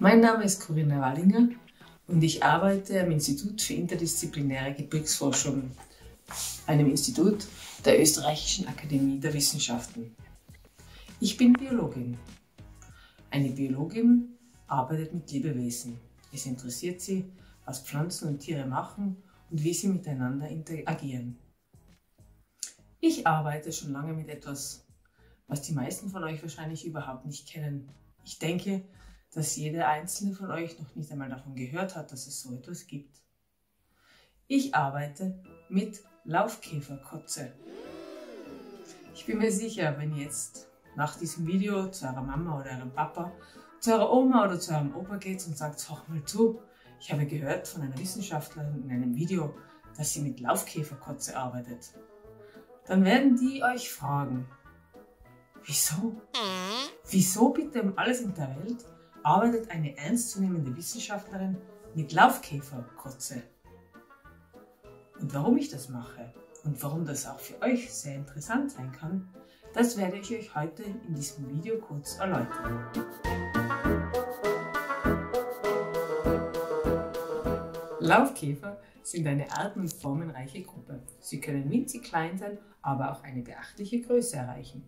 Mein Name ist Corinna Wallinger und ich arbeite am Institut für interdisziplinäre Gebirgsforschung, einem Institut der Österreichischen Akademie der Wissenschaften. Ich bin Biologin. Eine Biologin arbeitet mit Lebewesen. Es interessiert sie, was Pflanzen und Tiere machen und wie sie miteinander interagieren. Ich arbeite schon lange mit etwas, was die meisten von euch wahrscheinlich überhaupt nicht kennen. Ich denke, dass jeder einzelne von euch noch nicht einmal davon gehört hat, dass es so etwas gibt. Ich arbeite mit Laufkäferkotze. Ich bin mir sicher, wenn ihr jetzt nach diesem Video zu eurer Mama oder eurem Papa, zu eurer Oma oder zu eurem Opa geht und sagt, hör mal zu, ich habe gehört von einer Wissenschaftlerin in einem Video, dass sie mit Laufkäferkotze arbeitet. Dann werden die euch fragen, wieso? Wieso bitte um alles in der Welt arbeitet eine ernstzunehmende Wissenschaftlerin mit Laufkäferkotze? Und warum ich das mache und warum das auch für euch sehr interessant sein kann, das werde ich euch heute in diesem Video kurz erläutern. Laufkäfer sind eine arten- und formenreiche Gruppe. Sie können winzig klein sein, aber auch eine beachtliche Größe erreichen.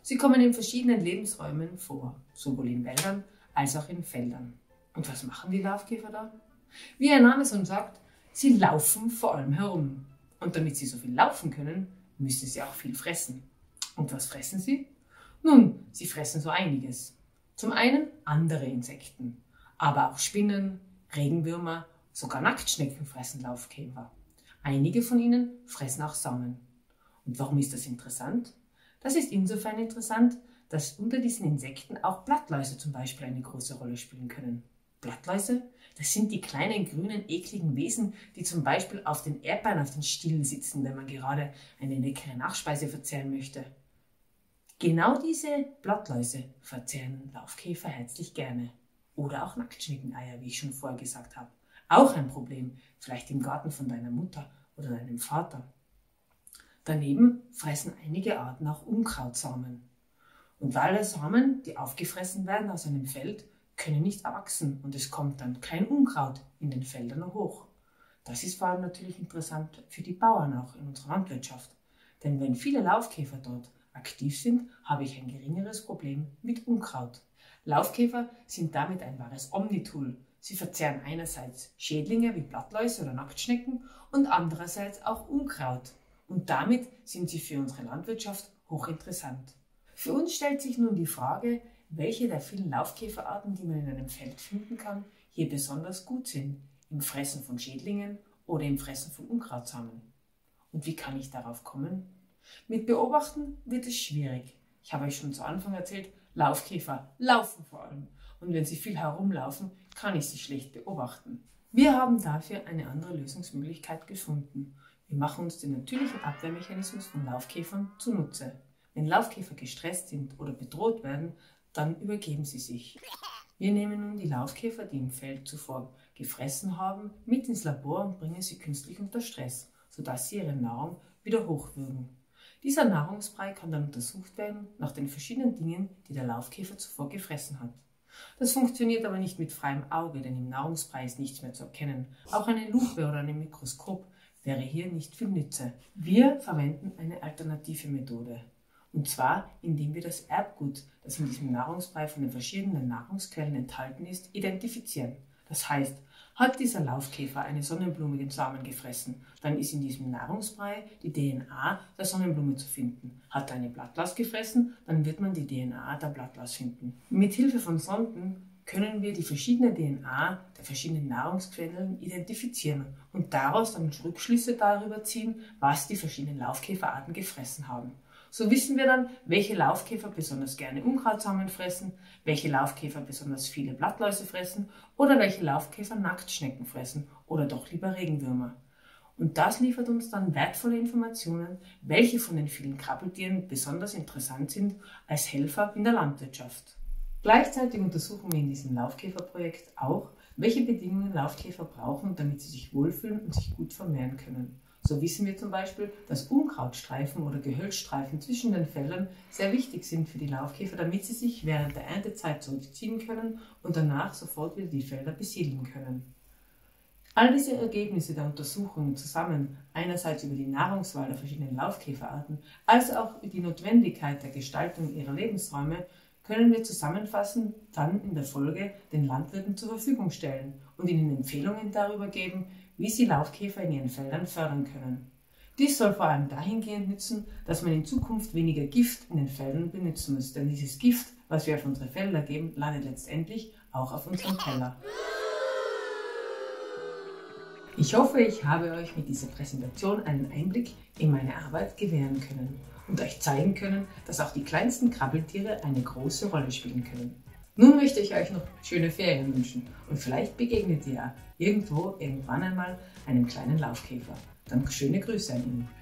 Sie kommen in verschiedenen Lebensräumen vor, sowohl in Wäldern als auch in Feldern. Und was machen die Laufkäfer da? Wie ihr Name schon sagt, sie laufen vor allem herum. Und damit sie so viel laufen können, müssen sie auch viel fressen. Und was fressen sie? Nun, sie fressen so einiges. Zum einen andere Insekten, aber auch Spinnen, Regenwürmer, sogar Nacktschnecken fressen Laufkäfer. Einige von ihnen fressen auch Samen. Und warum ist das interessant? Das ist insofern interessant, dass unter diesen Insekten auch Blattläuse zum Beispiel eine große Rolle spielen können. Blattläuse, das sind die kleinen, grünen, ekligen Wesen, die zum Beispiel auf den Erdbeeren auf den Stielen sitzen, wenn man gerade eine leckere Nachspeise verzehren möchte. Genau diese Blattläuse verzehren Laufkäfer herzlich gerne. Oder auch Nacktschneckeneier, wie ich schon vorher gesagt habe. Auch ein Problem, vielleicht im Garten von deiner Mutter oder deinem Vater. Daneben fressen einige Arten auch Unkrautsamen. Und weil die Samen, die aufgefressen werden aus einem Feld, können nicht erwachsen und es kommt dann kein Unkraut in den Feldern hoch. Das ist vor allem natürlich interessant für die Bauern auch in unserer Landwirtschaft. Denn wenn viele Laufkäfer dort aktiv sind, habe ich ein geringeres Problem mit Unkraut. Laufkäfer sind damit ein wahres Omnitool. Sie verzehren einerseits Schädlinge wie Blattläuse oder Nacktschnecken und andererseits auch Unkraut. Und damit sind sie für unsere Landwirtschaft hochinteressant. Für uns stellt sich nun die Frage, welche der vielen Laufkäferarten, die man in einem Feld finden kann, hier besonders gut sind, im Fressen von Schädlingen oder im Fressen von Unkrautsamen. Und wie kann ich darauf kommen? Mit Beobachten wird es schwierig. Ich habe euch schon zu Anfang erzählt, Laufkäfer laufen vor allem. Und wenn sie viel herumlaufen, kann ich sie schlecht beobachten. Wir haben dafür eine andere Lösungsmöglichkeit gefunden. Wir machen uns den natürlichen Abwehrmechanismus von Laufkäfern zunutze. Wenn Laufkäfer gestresst sind oder bedroht werden, dann übergeben sie sich. Wir nehmen nun die Laufkäfer, die im Feld zuvor gefressen haben, mit ins Labor und bringen sie künstlich unter Stress, sodass sie ihre Nahrung wieder hochwürgen. Dieser Nahrungsbrei kann dann untersucht werden nach den verschiedenen Dingen, die der Laufkäfer zuvor gefressen hat. Das funktioniert aber nicht mit freiem Auge, denn im Nahrungsbrei ist nichts mehr zu erkennen. Auch eine Lupe oder ein Mikroskop wäre hier nicht viel Nütze. Wir verwenden eine alternative Methode. Und zwar, indem wir das Erbgut, das in diesem Nahrungsbrei von den verschiedenen Nahrungsquellen enthalten ist, identifizieren. Das heißt, hat dieser Laufkäfer eine Sonnenblume den Samen gefressen, dann ist in diesem Nahrungsbrei die DNA der Sonnenblume zu finden. Hat er eine Blattlaus gefressen, dann wird man die DNA der Blattlaus finden. Mit Hilfe von Sonden können wir die verschiedene DNA der verschiedenen Nahrungsquellen identifizieren und daraus dann Rückschlüsse darüber ziehen, was die verschiedenen Laufkäferarten gefressen haben. So wissen wir dann, welche Laufkäfer besonders gerne Unkrautsamen fressen, welche Laufkäfer besonders viele Blattläuse fressen oder welche Laufkäfer Nacktschnecken fressen oder doch lieber Regenwürmer. Und das liefert uns dann wertvolle Informationen, welche von den vielen Krabbeltieren besonders interessant sind als Helfer in der Landwirtschaft. Gleichzeitig untersuchen wir in diesem Laufkäferprojekt auch, welche Bedingungen Laufkäfer brauchen, damit sie sich wohlfühlen und sich gut vermehren können. So wissen wir zum Beispiel, dass Unkrautstreifen oder Gehölzstreifen zwischen den Fellen sehr wichtig sind für die Laufkäfer, damit sie sich während der Erntezeit zurückziehen können und danach sofort wieder die Felder besiedeln können. All diese Ergebnisse der Untersuchungen zusammen, einerseits über die Nahrungswahl der verschiedenen Laufkäferarten, als auch über die Notwendigkeit der Gestaltung ihrer Lebensräume, können wir zusammenfassend dann in der Folge den Landwirten zur Verfügung stellen und ihnen Empfehlungen darüber geben, wie sie Laufkäfer in ihren Feldern fördern können. Dies soll vor allem dahingehend nützen, dass man in Zukunft weniger Gift in den Feldern benutzen muss, denn dieses Gift, was wir auf unsere Felder geben, landet letztendlich auch auf unserem Teller. Ich hoffe, ich habe euch mit dieser Präsentation einen Einblick in meine Arbeit gewähren können und euch zeigen können, dass auch die kleinsten Krabbeltiere eine große Rolle spielen können. Nun möchte ich euch noch schöne Ferien wünschen und vielleicht begegnet ihr irgendwann einmal einem kleinen Laufkäfer. Dann schöne Grüße an ihn.